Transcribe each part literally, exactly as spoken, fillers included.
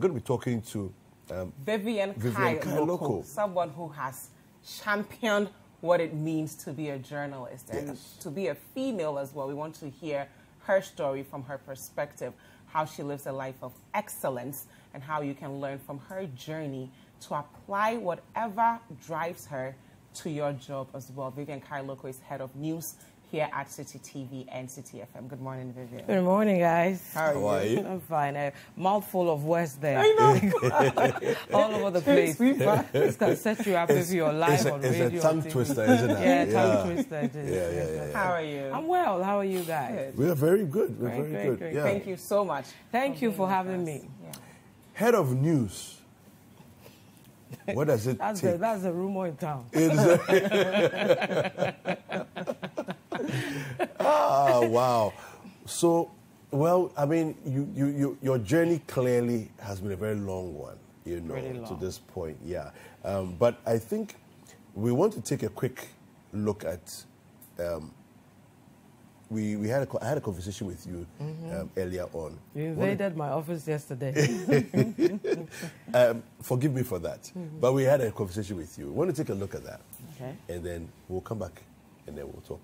We're going to be talking to um, Vivian Kai-Lokko, someone who has championed what it means to be a journalist and yes. to be a female as well. We want to hear her story from her perspective, how she lives a life of excellence, and how you can learn from her journey to apply whatever drives her to your job as well. Vivian Kai-Lokko is head of news here at Citi T V and Citi F M. Good morning, Vivian. Good morning, guys. How are, How are you? you? I'm fine. A mouthful of words there. I know. All over the place. This can set you up if you're live on radio. It's a tongue twister, isn't it? Yeah, tongue twister it is. Yeah, yeah, yeah, yeah. How are you? I'm well. How are you guys? We are very good. We're very, very good. good. Yeah. Thank you so much. Thank you for having us. me. Yeah. Head of news. What does it that's take? The, that's the rumor in town. Ah, wow. So, well, I mean, you, you, you, your journey clearly has been a very long one, you know, really long. to this point, yeah. Um, but I think we want to take a quick look at, um, we, we had a, I had a conversation with you mm-hmm. um, earlier on. You invaded my office yesterday. um, forgive me for that. Mm-hmm. But we had a conversation with you. We want to take a look at that. Okay. And then we'll come back and then we'll talk.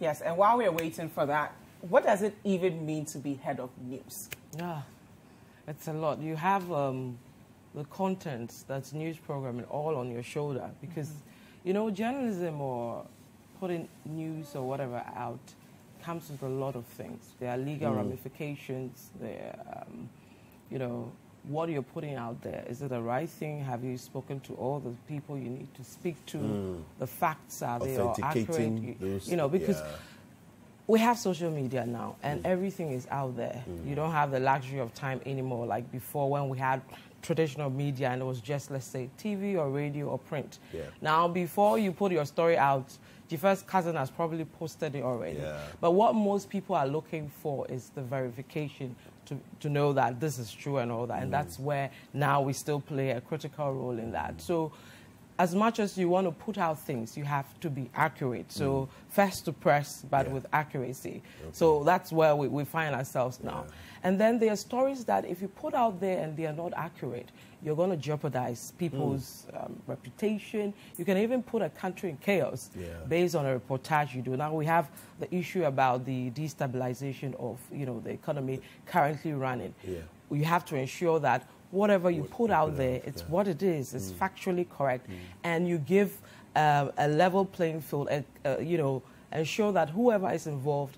Yes, and while we're waiting for that, what does it even mean to be head of news? Ah, it's a lot. You have um, the content that's news programming all on your shoulder because, mm-hmm. you know, journalism or putting news or whatever out comes with a lot of things. There are legal mm. ramifications. There, um, you know, what you're putting out there. Is it the right thing? Have you spoken to all the people you need to speak to? Mm. The facts, are they all accurate? Those, you know, because yeah. we have social media now and mm. everything is out there. Mm. You don't have the luxury of time anymore like before when we had traditional media and it was just, let's say, T V or radio or print. Yeah. Now, before you put your story out, your first cousin has probably posted it already. Yeah. But what most people are looking for is the verification to, to know that this is true and all that. Mm. And that's where now we still play a critical role in that. Mm. So as much as you want to put out things, you have to be accurate. So mm. first to press, but yeah. with accuracy. Okay. So that's where we, we find ourselves now. Yeah. And then there are stories that if you put out there and they are not accurate, you're going to jeopardize people's mm. um, reputation. You can even put a country in chaos yeah. based on a reportage you do. Now we have the issue about the destabilization of, you know, the economy currently running. Yeah. You have to ensure that whatever you what put out there, it's yeah. what it is. It's mm. factually correct. Mm. And you give uh, a level playing field, uh, uh, you know, ensure that whoever is involved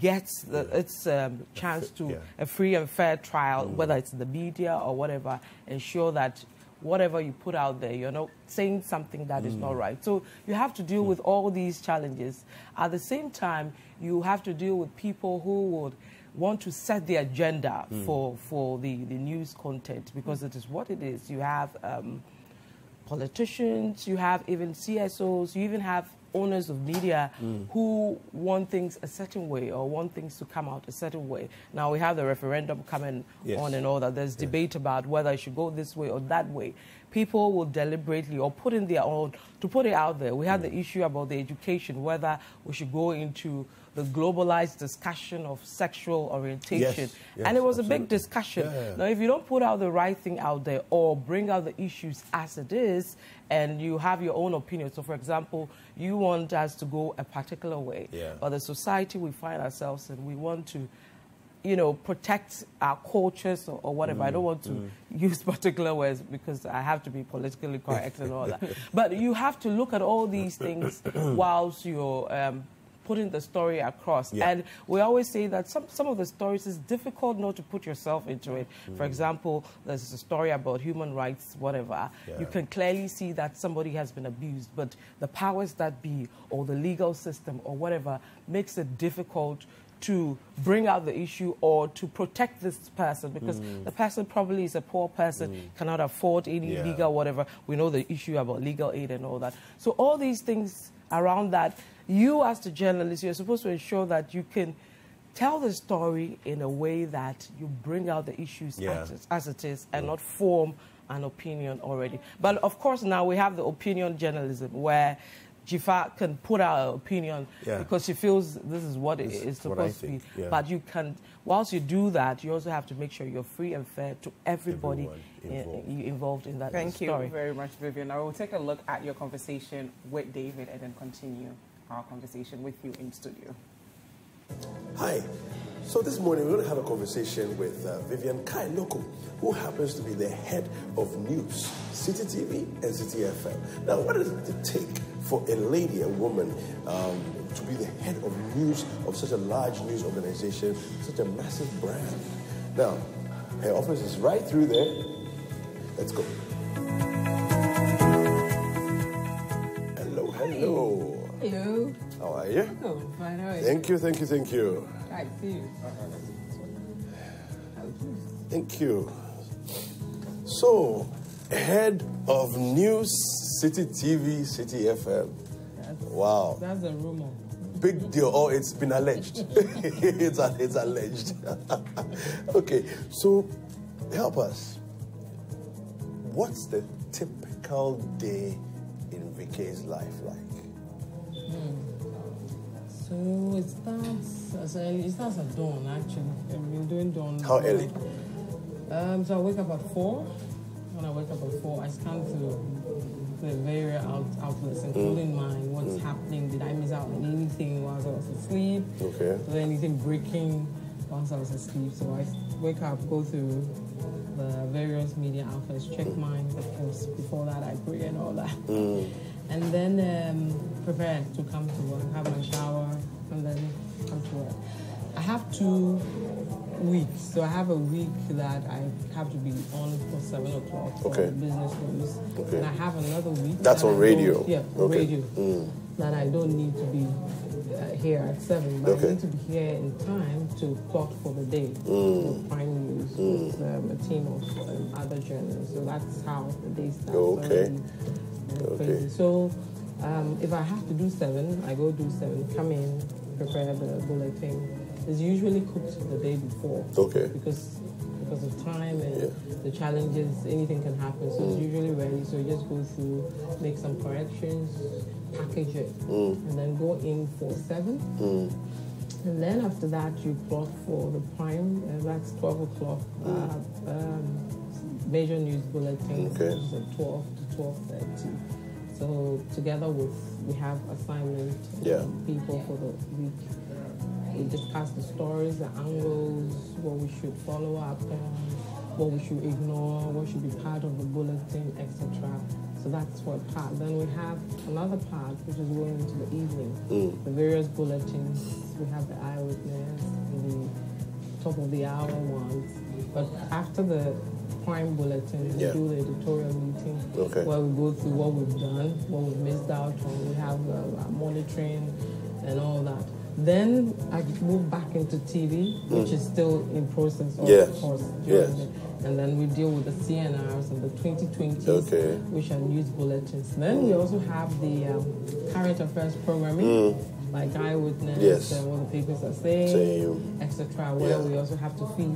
gets the, yeah. its um, chance to yeah. a free and fair trial, mm. whether it's the media or whatever, ensure that whatever you put out there, you're not saying something that mm. is not right. So you have to deal mm. with all these challenges. At the same time, you have to deal with people who would want to set the agenda mm. for, for the, the news content because mm. it is what it is. You have um, politicians, you have even C S Os, you even have owners of media mm. who want things a certain way or want things to come out a certain way. Now we have the referendum coming yes. on and all that. There's yes. debate about whether it should go this way or that way. People will deliberately or put in their own, to put it out there. We had mm. the issue about the education, whether we should go into the globalized discussion of sexual orientation. Yes, yes, and it was absolutely. a big discussion. Yeah, yeah. Now, if you don't put out the right thing out there or bring out the issues as it is, and you have your own opinion. So, for example, you want us to go a particular way. Yeah. But the society we find ourselves in, we want to, you know, protect our cultures or, or whatever. Mm, I don't want to mm. use particular words because I have to be politically correct and all that. But you have to look at all these things whilst you're um, putting the story across. Yeah. And we always say that some, some of the stories is difficult not to put yourself into it. Mm. For example, there's a story about human rights, whatever. Yeah. You can clearly see that somebody has been abused, but the powers that be or the legal system or whatever makes it difficult to bring out the issue or to protect this person because mm. the person probably is a poor person, mm. cannot afford any yeah. legal whatever. We know the issue about legal aid and all that. So all these things around that, you as the journalist, you're supposed to ensure that you can tell the story in a way that you bring out the issues yeah. as, as it is and mm. not form an opinion already. But of course now we have the opinion journalism where Dziffa can put out her opinion yeah. because she feels this is what this it is supposed to be. Yeah. But you can, whilst you do that, you also have to make sure you're free and fair to everybody involved. In, involved in that Thank story. Thank you very much, Vivian. I will take a look at your conversation with David and then continue our conversation with you in studio. Hi. So this morning we're going to have a conversation with uh, Vivian Kai-Lokko, who happens to be the head of news, Citi T V and Citi F M. Now, what does it take for a lady, a woman, um, to be the head of news of such a large news organization, such a massive brand? Now, her office is right through there. Let's go. Hello, hello. Hi. Hello. How are you? Oh, fine. How are you? Thank you, thank you, thank you. I see you. Thank you. So, head of news, Citi T V, Citi F M. That's, wow. That's a rumor. Big deal. Oh, it's been alleged. it's, it's alleged. Okay, so help us. What's the typical day in Vikki's life like? So it starts as early, it starts at dawn actually. I've been doing dawn. How early? Um, so I wake up at four. When I wake up at four, I scan to the various out outlets, including mm. mine. What's mm. happening? Did I miss out on anything whilst I was asleep? Okay. Was there anything breaking whilst I was asleep? So I wake up, go through the various media outlets, check mm. mine. Of course, before that I pray and all that. Mm. And then um, prepare to come to work, have my shower, and then come to work. I have two weeks, so I have a week that I have to be on for seven o'clock for okay. business news, okay. and I have another week. That's that on radio. Yeah, okay. radio. Mm. That I don't need to be uh, here at seven, but okay. I need to be here in time to plot for the day, mm. prime news mm. with um, a team of um, other journalists. So that's how the day starts. Okay. Already. Okay. So, um, if I have to do seven, I go do seven, come in, prepare the bulletin. It's usually cooked the day before. Okay. Because because of time and yeah. the challenges, anything can happen. So, mm. it's usually ready. So, you just go through, make some corrections, package it, mm. and then go in for seven. Mm. And then after that, you plot for the prime, and that's twelve o'clock. Mm. Uh, um, major news bulletins okay. at twelve to twelve thirty. So together with, we have assignment yeah. people for the week. We discuss the stories, the angles, what we should follow up on, what we should ignore, what should be part of the bulletin, et cetera. So that's what part. Then we have another part, which is going into the evening. Mm. The various bulletins, we have the eyewitness, the top of the hour ones. But after the prime bulletin, we yeah. do the editorial meeting okay. where we go through what we've done, what we've missed out on, we have uh, monitoring and all that. Then I move back into T V, mm. which is still in process of yes. course. Yes. And then we deal with the C N Rs and the twenty twenties, okay. which are news bulletins. Then mm. we also have the um, current affairs programming. Mm. Like eyewitness, yes. uh, what the papers are saying, et cetera. Where yeah. we also have to feed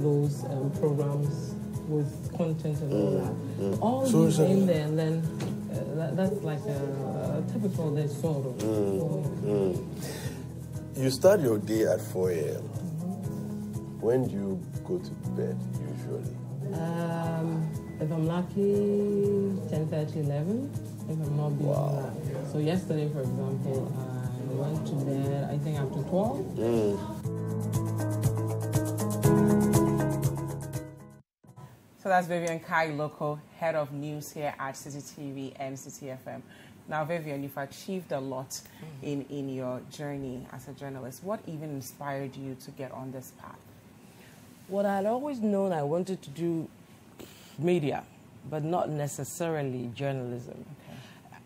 those um, programs with content and mm. all that. Mm. All so these in there, and then uh, that, that's like a, a typical day sort of. Mm. Mm. You start your day at four A M Mm-hmm. When do you go to bed usually? Um, if I'm lucky, ten thirty, eleven. If I'm not busy, wow. that. So yesterday, for example. Uh, I went to bed, I think, after twelve. Mm. So that's Vivian Kai-Lokko, head of news here at Citi T V and Citi F M. Now, Vivian, you've achieved a lot mm. in, in your journey as a journalist. What even inspired you to get on this path? Well, I'd always known I wanted to do media, but not necessarily journalism.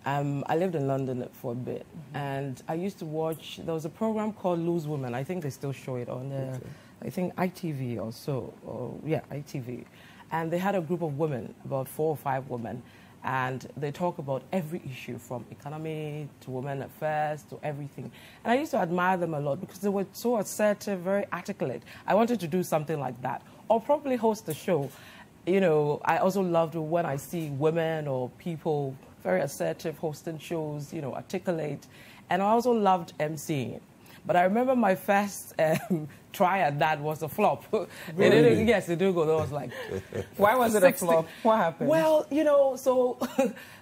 Um, I lived in London for a bit, mm-hmm. and I used to watch, there was a program called Loose Women. I think they still show it on, uh, okay. I think, I T V or so, or, yeah, I T V. And they had a group of women, about four or five women, and they talk about every issue, from economy to women affairs to everything. And I used to admire them a lot because they were so assertive, very articulate. I wanted to do something like that, or probably host a show. You know, I also loved when I see women or people very assertive, hosting shows, you know, articulate. And I also loved emceeing. But I remember my first um, try at that was a flop. Really? It didn't, yes, it did go. I was like, why was it a flop? What happened? Well, you know, so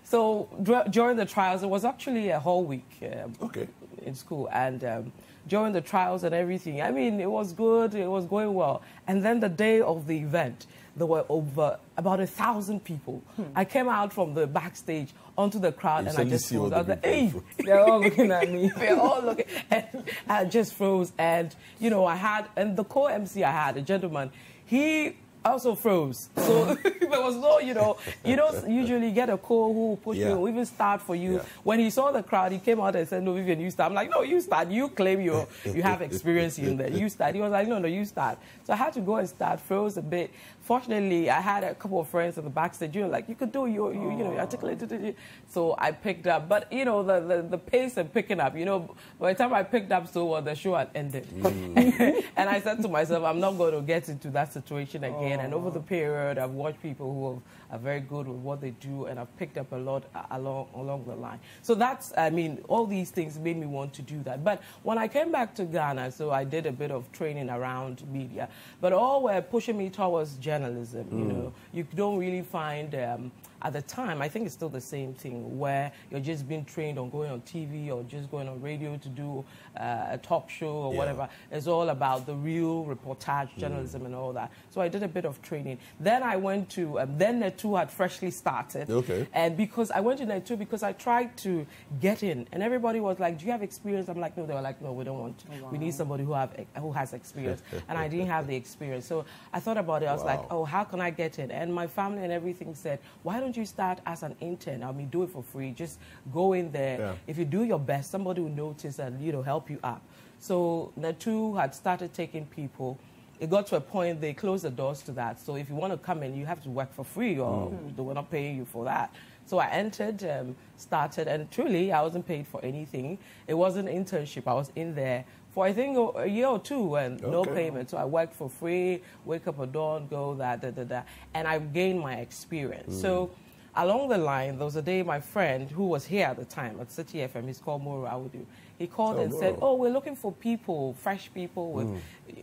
so during the trials, it was actually a whole week um, okay. in school. And um, during the trials and everything, I mean, it was good. It was going well. And then the day of the event, there were over about a thousand people. Hmm. I came out from the backstage onto the crowd you and I just froze. I was like, hey, they're all looking at me. They're all looking. And I just froze. And, you know, I had, and the co-M C I had, a gentleman, he also froze. So there was no, you know, you don't usually get a co who will push yeah. you or even start for you. Yeah. When he saw the crowd, he came out and said, no, Vivian, you start. I'm like, no, you start. You claim you're, you have experience in that. You start. He was like, no, no, you start. So I had to go and start, froze a bit. Fortunately, I had a couple of friends at the backstage, you know, like, you could do, you, you, you know, you articulated it. So I picked up. But, you know, the, the, the pace of picking up, you know, by the time I picked up, so well, the show had ended. Mm. And I said to myself, I'm not going to get into that situation again. Oh. And over the period, I've watched people who are very good with what they do, and I've picked up a lot along, along the line. So that's, I mean, all these things made me want to do that. But when I came back to Ghana, so I did a bit of training around media, but all were pushing me towards journalism. Journalism, you mm. know, you don't really find um, at the time. I think it's still the same thing where you're just being trained on going on T V or just going on radio to do uh, a talk show or yeah. whatever. It's all about the real reportage journalism mm. and all that. So I did a bit of training. Then I went to um, then Net two had freshly started. Okay. And because I went to Net two because I tried to get in, and everybody was like, "Do you have experience?" I'm like, "No." They were like, "No, we don't want. Oh, wow. We need somebody who have who has experience." And I didn't have the experience, so I thought about it. I was wow. like. oh, how can I get in? And my family and everything said, why don't you start as an intern? I mean, do it for free. Just go in there. Yeah. If you do your best, somebody will notice and, you know, help you up. So Net two had started taking people. It got to a point they closed the doors to that. So if you want to come in, you have to work for free or mm-hmm. they were not paying you for that. So I entered, um, started, and truly I wasn't paid for anything. It was an internship. I was in there for I think a year or two and okay. no payment. So I worked for free, wake up at dawn, go that, da, da, da. And I gained my experience. Mm. So along the line, there was a day my friend who was here at the time at Citi F M, he's called Moro Awudu. He called oh, and Moro. said, oh, we're looking for people, fresh people, with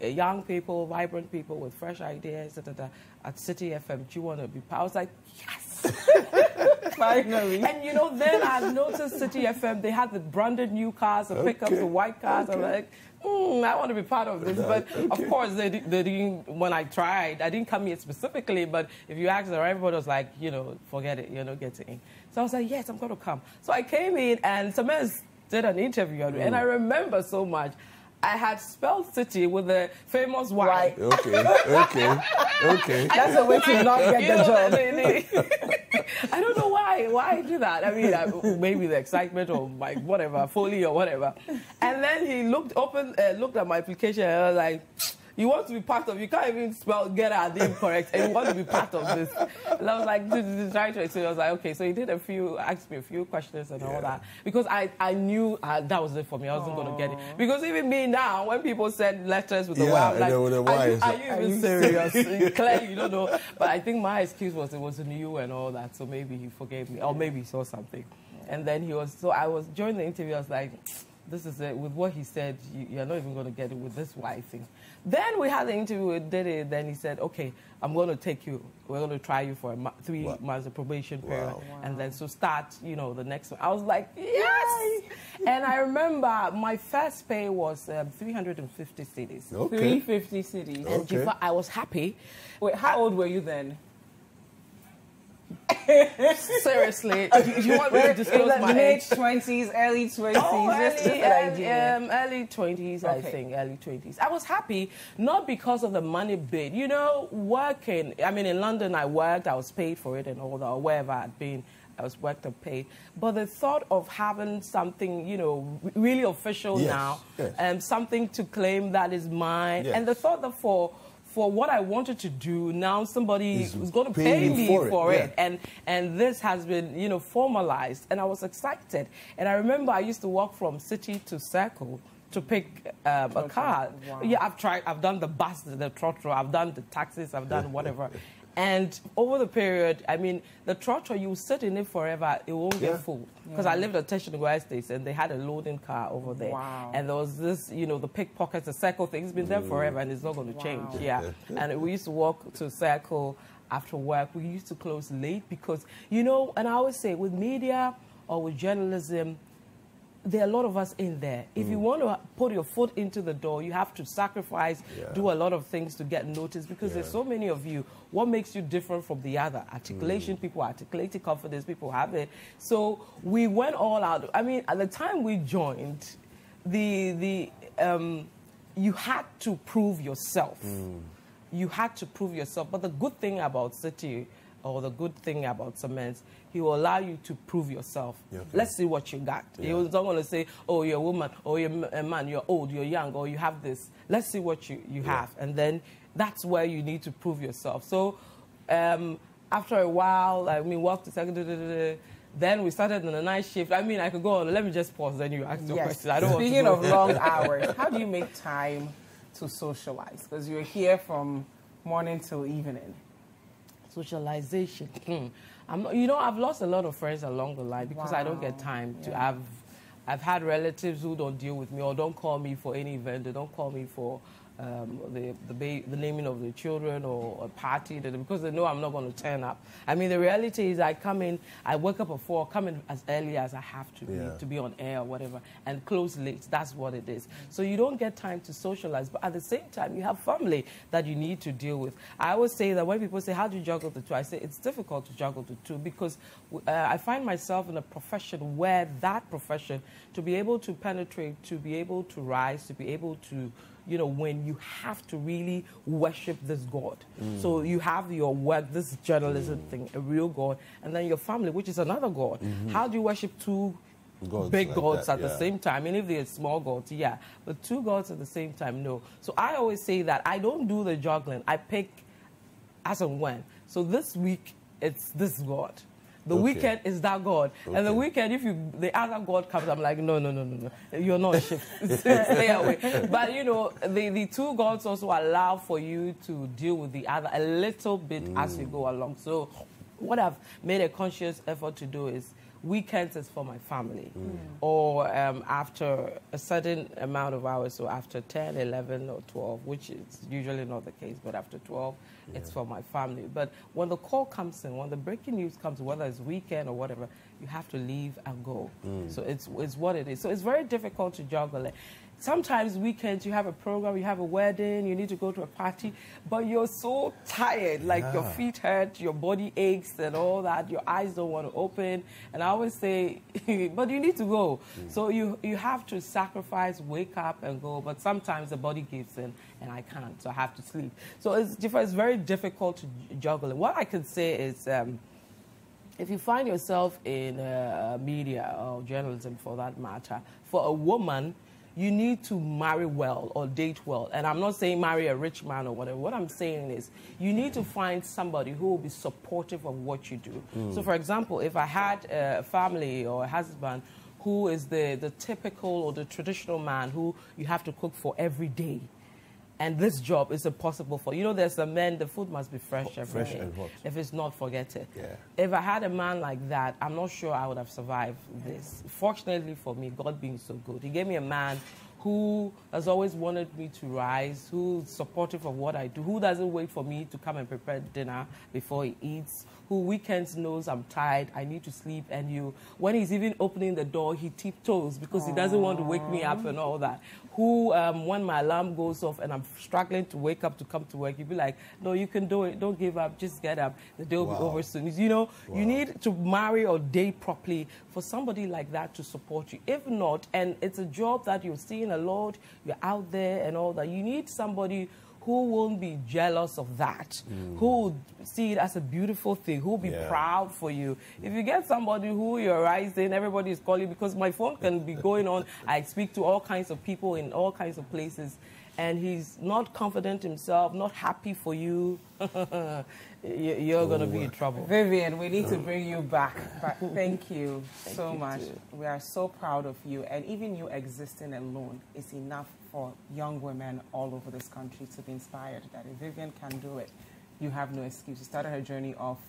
mm. young people, vibrant people with fresh ideas, da, da, da, at Citi F M. Do you want to be part? I was like, yes! Finally. And you know, then I noticed Citi F M, they had the branded new cars, the okay. pickups, the white cars. Okay. I'm like, mm, I want to be part of this. But okay. of course, they, they didn't, when I tried, I didn't come here specifically, but if you asked them, everybody was like, you know, forget it, you're not getting in. So I was like, yes, I'm going to come. So I came in and Samez did an interview, mm. and I remember so much. I had spelled Citi with the famous Y. Okay, okay, okay. That's a way to not get the job. I don't know why, why I do that. I mean, I, maybe the excitement or my whatever, folly or whatever. And then he looked open, uh, looked at my application and I was like, you want to be part of, you can't even spell get out the incorrect, and you want to be part of this. And I was like, trying to explain. I was like, okay, so he did a few, asked me a few questions and yeah. all that. Because I, I knew uh, that was it for me. I wasn't going to get it. Because even me now, when people send letters with the yeah, Y, I'm like, yeah, with the y, are, you, are you even are you serious? serious? Clearly, you don't know. But I think my excuse was it was new and all that, so maybe he forgave me, or maybe he saw something. Yeah. And then he was, so I was, during the interview, I was like, this is it. With what he said, you, you're not even going to get it with this Y thing. Then we had the interview with Diddy, then he said, okay, I'm going to take you. We're going to try you for a mo three wow. months of probation period. Wow. Wow. And then so start, you know, the next one. I was like, yes! And I remember my first pay was um, three hundred fifty cedis. Okay. three hundred fifty cedis. And okay. I was happy. Wait, how I old were you then? Seriously, do you want me to disclose my age? Mid twenties, early twenties. Oh, early, early, um, early twenties, okay. I think, early twenties. I was happy, not because of the money bit. You know, working, I mean, in London I worked, I was paid for it and all that, or wherever I'd been. I was worked and paid. But the thought of having something, you know, really official yes, now, yes. Um, something to claim that is mine, yes. and the thought that for... for what I wanted to do, now somebody He's was going to pay me for it, for it. Yeah. and and this has been, you know, formalized, and I was excited. And I remember I used to walk from City to Circle to pick um, a car. Wow. Yeah, I've tried, I've done the bus, the trotro, I've done the taxis, I've done whatever. And over the period, I mean, the trotter, you sit in it forever, it won't yeah. get full. Because yeah. I lived at Teshinogwa Estates, and they had a loading car over there. Wow. And there was this, you know, the pickpockets, the circle thing. It's been there forever, and it's not going to wow. change. Yeah. And we used to walk to circle after work. We used to close late because, you know, and I always say with media or with journalism, there are a lot of us in there. If mm. you want to put your foot into the door, you have to sacrifice, yeah. do a lot of things to get noticed because yeah. there's so many of you. What makes you different from the other? Articulation, mm. people articulated confidence, people have it. So we went all out. I mean, at the time we joined, the, the, um, you had to prove yourself. Mm. You had to prove yourself. But the good thing about Citi, or the good thing about Cement, he will allow you to prove yourself. Yeah, okay. Let's see what you got. Yeah. He was not going to say, oh, you're a woman, or you're a man, you're old, you're young, or you have this. Let's see what you, you yeah. have. And then that's where you need to prove yourself. So um, after a while, I mean, walked the second, then we started on a night shift. I mean, I could go on. Let me just pause, then you ask yes. your question. I don't want to Speaking of long hours, how do you make time to socialize? Because you're here from morning till evening. Socialization. Hmm. I'm not, you know, I've lost a lot of friends along the line because wow. I don't get time yeah. to have. I've had relatives who don't deal with me or don't call me for any event. They don't call me for um, the the, ba the naming of the children or a party because they know I'm not going to turn up. I mean, the reality is I come in, I wake up at four, come in as early as I have to yeah. be, to be on air or whatever, and close late. That's what it is. So you don't get time to socialize, but at the same time, you have family that you need to deal with. I always say that when people say, how do you juggle the two? I say it's difficult to juggle the two because uh, I find myself in a profession where that profession, to be able to penetrate, to be able to rise, to be able to, you know, when you have to really worship this God. Mm. So you have your work, this journalism mm. thing, a real God, and then your family, which is another God. Mm-hmm. How do you worship two gods big like gods that, at yeah. the same time? And if they're small gods, yeah. But two gods at the same time, no. So I always say that I don't do the juggling. I pick as and when. So this week, it's this God. The okay. weekend is that God. Okay. And the weekend, if you, the other God comes, I'm like, no, no, no, no, no. You're not a shift. Stay away. But, you know, the, the two gods also allow for you to deal with the other a little bit mm. as you go along. So what I've made a conscious effort to do is weekends is for my family. Mm. Or um, after a certain amount of hours, so after ten, eleven, or twelve, which is usually not the case, but after twelve, yeah. it's for my family. But when the call comes in, when the breaking news comes, whether it's weekend or whatever, you have to leave and go. Mm. So it's, it's what it is. So it's very difficult to juggle it. Sometimes weekends you have a program, you have a wedding, you need to go to a party, but you're so tired, like yeah. your feet hurt, your body aches and all that, your eyes don't want to open. And I always say, but you need to go. Mm. So you, you have to sacrifice, wake up and go, but sometimes the body gives in and I can't, so I have to sleep. So it's, it's very difficult to juggle. What I can say is, um, if you find yourself in uh, media or journalism for that matter, for a woman, you need to marry well or date well. And I'm not saying marry a rich man or whatever. What I'm saying is you need to find somebody who will be supportive of what you do. Mm. So, for example, if I had a family or a husband who is the, the typical or the traditional man who you have to cook for every day, and this job is impossible for you know. There's the men; the food must be fresh oh, every fresh day. And hot. If it's not, forget it. Yeah. If I had a man like that, I'm not sure I would have survived this. Fortunately for me, God being so good, He gave me a man who has always wanted me to rise, who's supportive of what I do, who doesn't wait for me to come and prepare dinner before he eats, who weekends knows I'm tired, I need to sleep, and you, when he's even opening the door, he tiptoes because Aww. He doesn't want to wake me up and all that. Who, um, when my alarm goes off and I'm struggling to wake up to come to work, you'll be like, no, you can do it, don't give up, just get up, the day will wow. be over soon. You know, wow. you need to marry or date properly for somebody like that to support you. If not, and it's a job that you're seeing a lot, you're out there and all that, you need somebody who won't be jealous of that, mm. who will see it as a beautiful thing, who will be yeah. proud for you. If you get somebody who you're rising, everybody is calling, because my phone can be going on, I speak to all kinds of people in all kinds of places, and he's not confident himself, not happy for you, you're going to be in trouble. Vivian, we need to bring you back. But thank you thank so you much. Too. We are so proud of you, and even you existing alone is enough for young women all over this country to be inspired that if Vivian can do it, you have no excuse. She started her journey off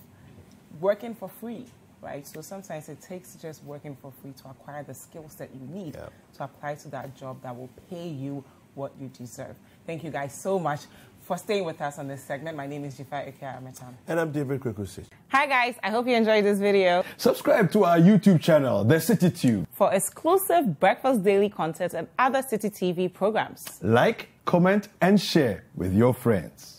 working for free, right? So sometimes it takes just working for free to acquire the skills that you need yeah. to apply to that job that will pay you what you deserve. Thank you guys so much for staying with us on this segment. My name is Dziffa Ametam. And I'm David Kwaku Sakyi. Hi guys, I hope you enjoyed this video. Subscribe to our YouTube channel, The Citi Tube, for exclusive Breakfast Daily content and other Citi T V programs. Like, comment and share with your friends.